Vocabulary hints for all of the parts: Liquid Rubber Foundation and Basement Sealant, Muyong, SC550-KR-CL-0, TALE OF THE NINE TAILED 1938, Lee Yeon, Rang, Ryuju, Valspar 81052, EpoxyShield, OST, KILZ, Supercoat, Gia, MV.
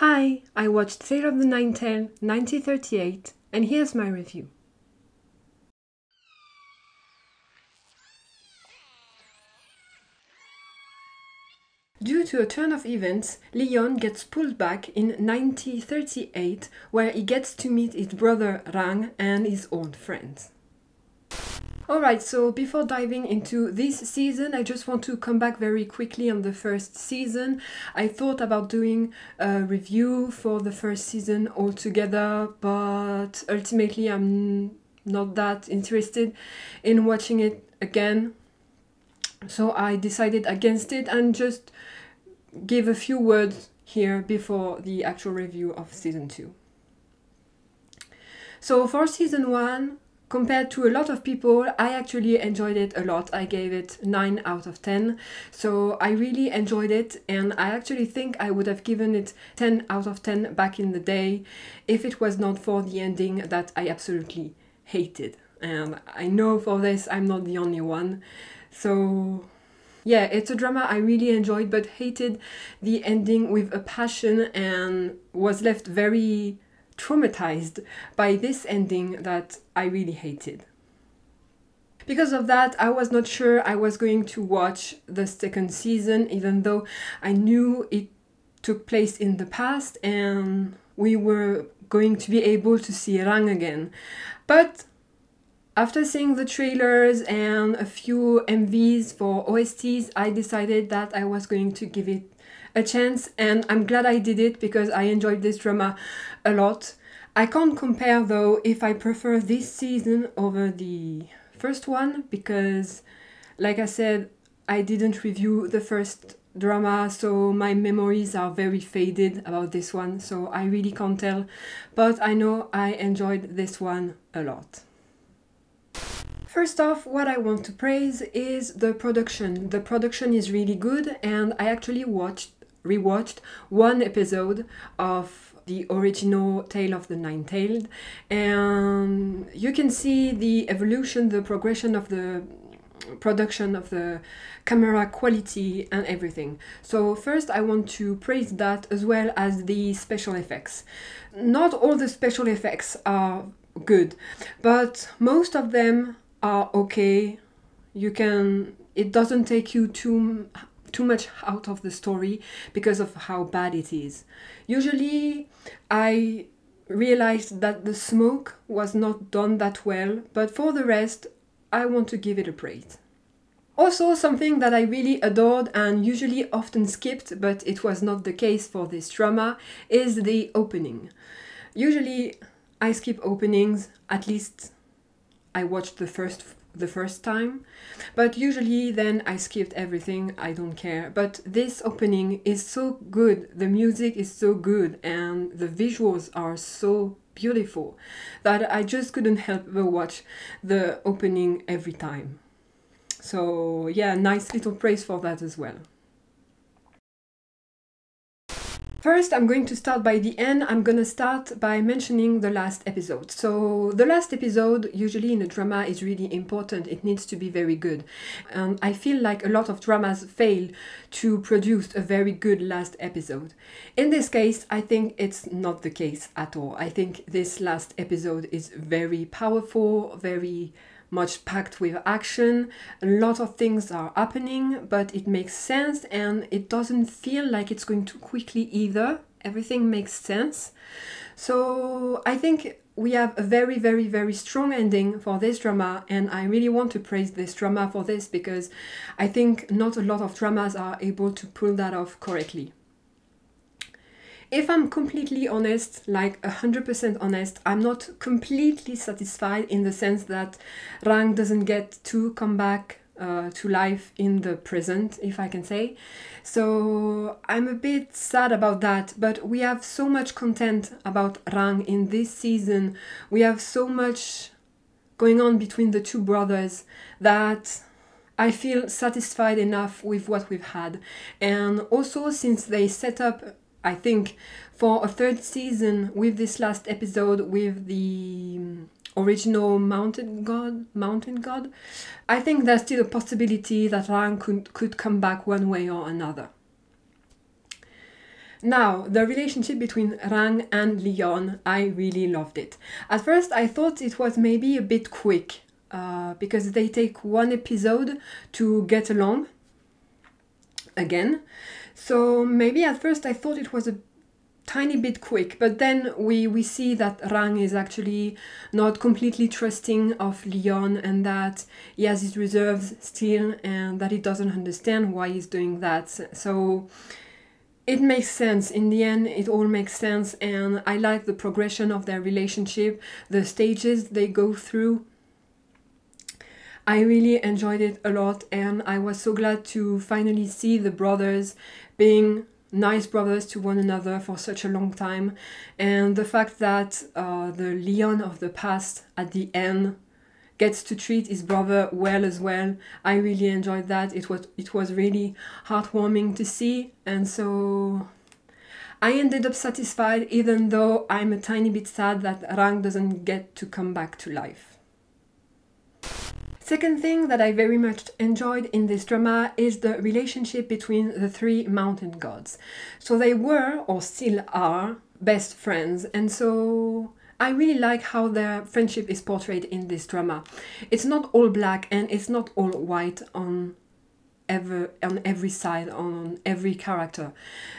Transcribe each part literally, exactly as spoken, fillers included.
Hi, I watched Tale of the Nine-Tailed nineteen thirty-eight and here's my review. Due to a turn of events, Lee Yeon gets pulled back in nineteen thirty-eight, where he gets to meet his brother Rang and his old friends. Alright, so before diving into this season, I just want to come back very quickly on the first season. I thought about doing a review for the first season altogether, but ultimately I'm not that interested in watching it again. So I decided against it and just give a few words here before the actual review of season two. So for season one, compared to a lot of people, I actually enjoyed it a lot. I gave it nine out of ten. So I really enjoyed it, and I actually think I would have given it ten out of ten back in the day if it was not for the ending that I absolutely hated. And I know for this I'm not the only one. So yeah, it's a drama I really enjoyed but hated the ending with a passion, and was left very traumatized by this ending that I really hated. Because of that, I was not sure I was going to watch the second season, even though I knew it took place in the past and we were going to be able to see Rang again. But after seeing the trailers and a few M Vs for O S Ts, I decided that I was going to give it a chance, and I'm glad I did it because I enjoyed this drama a lot. I can't compare though if I prefer this season over the first one because, like I said, I didn't review the first drama, so my memories are very faded about this one, so I really can't tell, but I know I enjoyed this one a lot. First off, what I want to praise is the production. The production is really good, and I actually watched, rewatched one episode of the original Tale of the Nine-Tailed, and you can see the evolution, the progression of the production, of the camera quality and everything. So first I want to praise that, as well as the special effects. Not all the special effects are good, but most of them are okay. You can, it doesn't take you too too much out of the story because of how bad it is. Usually I realized that the smoke was not done that well, but for the rest I want to give it a praise. Also, something that I really adored and usually often skipped, but it was not the case for this drama, is the opening. Usually I skip openings, at least I watched the first the first time, but usually then I skipped everything, I don't care. But this opening is so good, the music is so good, and the visuals are so beautiful that I just couldn't help but watch the opening every time. So yeah, nice little praise for that as well. First, I'm going to start by the end. I'm gonna start by mentioning the last episode. So the last episode, usually in a drama, is really important. It needs to be very good. Um, I feel like a lot of dramas fail to produce a very good last episode. In this case, I think it's not the case at all. I think this last episode is very powerful, very much packed with action. A lot of things are happening, but it makes sense, and it doesn't feel like it's going too quickly either. Everything makes sense. So I think we have a very, very, very strong ending for this drama, and I really want to praise this drama for this because I think not a lot of dramas are able to pull that off correctly. If I'm completely honest, like one hundred percent honest, I'm not completely satisfied in the sense that Rang doesn't get to come back uh, to life in the present, if I can say. So I'm a bit sad about that, but we have so much content about Rang in this season. We have so much going on between the two brothers that I feel satisfied enough with what we've had. And also, since they set up, I think, for a third season with this last episode with the original mountain god, mountain god, I think there's still a possibility that Rang could, could come back one way or another. Now, the relationship between Rang and Lee Yeon, I really loved it. At first I thought it was maybe a bit quick, uh, because they take one episode to get along again. So maybe at first I thought it was a tiny bit quick, but then we, we see that Rang is actually not completely trusting of Lee Yeon, and that he has his reserves still, and that he doesn't understand why he's doing that. So it makes sense. In the end, it all makes sense, and I like the progression of their relationship, the stages they go through. I really enjoyed it a lot, and I was so glad to finally see the brothers being nice brothers to one another for such a long time, and the fact that uh, the Lee Yeon of the past at the end gets to treat his brother well as well. I really enjoyed that. It was, it was really heartwarming to see, and so I ended up satisfied, even though I'm a tiny bit sad that Rang doesn't get to come back to life. Second thing that I very much enjoyed in this drama is the relationship between the three mountain gods. So they were, or still are, best friends, and so I really like how their friendship is portrayed in this drama. It's not all black and it's not all white on ever on every side, on every character.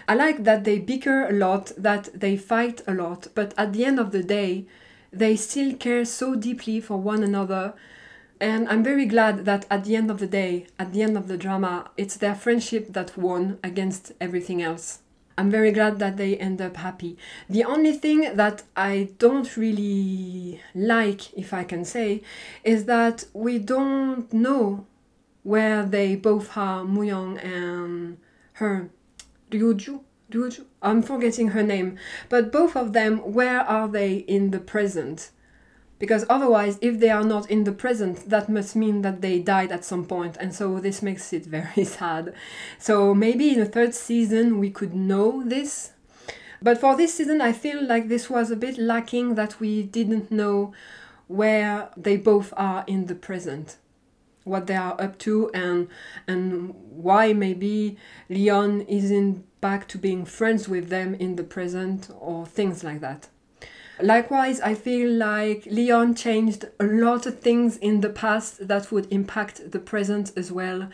I like that they bicker a lot, that they fight a lot, but at the end of the day they still care so deeply for one another. And I'm very glad that at the end of the day, at the end of the drama, it's their friendship that won against everything else. I'm very glad that they end up happy. The only thing that I don't really like, if I can say, is that we don't know where they both are, Muyong and her, Ryuju. Ryuju? I'm forgetting her name. But both of them, where are they in the present? Because otherwise, if they are not in the present, that must mean that they died at some point, and so this makes it very sad. So maybe in the third season we could know this, but for this season I feel like this was a bit lacking, that we didn't know where they both are in the present, what they are up to, and, and why maybe Lee Yeon isn't back to being friends with them in the present, or things like that. Likewise, I feel like Lee Yeon changed a lot of things in the past that would impact the present as well,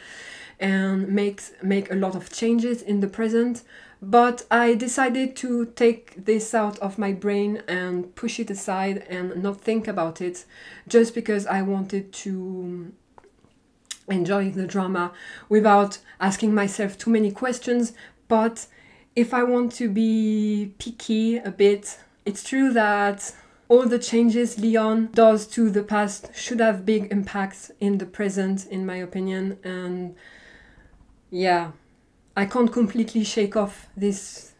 and makes make a lot of changes in the present, but I decided to take this out of my brain and push it aside and not think about it, just because I wanted to enjoy the drama without asking myself too many questions. But if I want to be picky a bit, it's true that all the changes Lee Yeon does to the past should have big impacts in the present, in my opinion, and yeah, I can't completely shake off this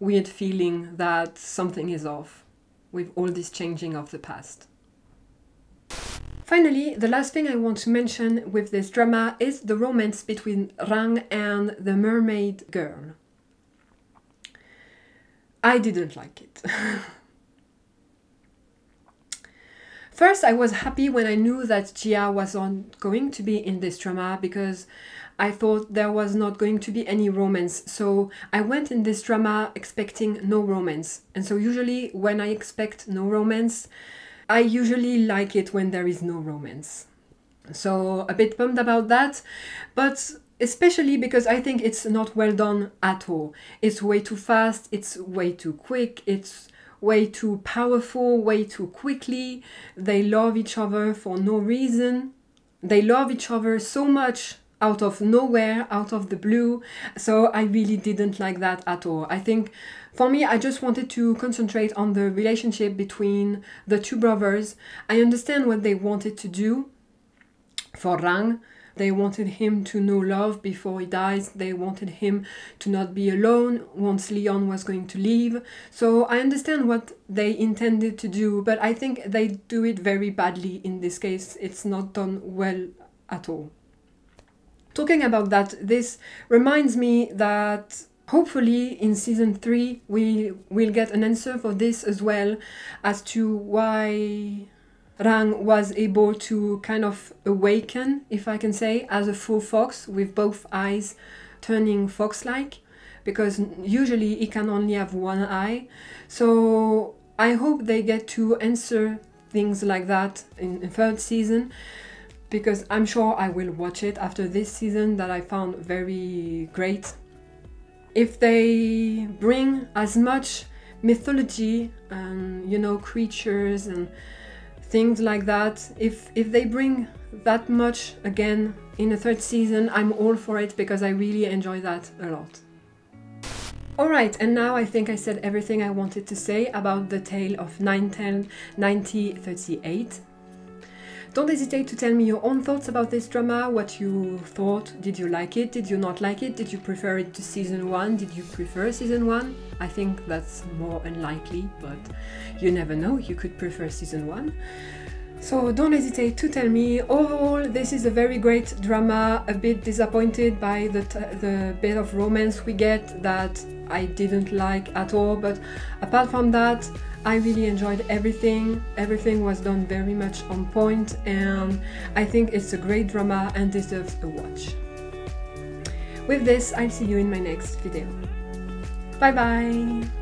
weird feeling that something is off with all this changing of the past. Finally, the last thing I want to mention with this drama is the romance between Rang and the mermaid girl. I didn't like it. First, I was happy when I knew that Gia was not going to be in this drama, because I thought there was not going to be any romance. So I went in this drama expecting no romance. And so usually when I expect no romance, I usually like it when there is no romance. So a bit bummed about that, but especially because I think it's not well done at all. It's way too fast, it's way too quick, it's way too powerful, way too quickly. They love each other for no reason. They love each other so much out of nowhere, out of the blue. So I really didn't like that at all. I think for me, I just wanted to concentrate on the relationship between the two brothers. I understand what they wanted to do for Rang. They wanted him to know love before he dies. They wanted him to not be alone once Lee Yeon was going to leave. So I understand what they intended to do, but I think they do it very badly in this case. It's not done well at all. Talking about that, this reminds me that hopefully in season three we will get an answer for this as well, as to why Rang was able to kind of awaken, if I can say, as a full fox with both eyes turning fox-like, because usually he can only have one eye. So I hope they get to answer things like that in the third season, because I'm sure I will watch it after this season that I found very great. If they bring as much mythology and, you know, creatures and things like that, if, if they bring that much again in the third season, I'm all for it, because I really enjoy that a lot. Alright, and now I think I said everything I wanted to say about the Tale of Nine-Tailed nineteen thirty-eight. Don't hesitate to tell me your own thoughts about this drama, what you thought, did you like it, did you not like it, did you prefer it to season one, did you prefer season one? I think that's more unlikely, but you never know, you could prefer season one. So don't hesitate to tell me. Overall, this is a very great drama, a bit disappointed by the, t the bit of romance we get that I didn't like at all, but apart from that, I really enjoyed everything. Everything was done very much on point, and I think it's a great drama and deserves a watch. With this, I'll see you in my next video. Bye bye!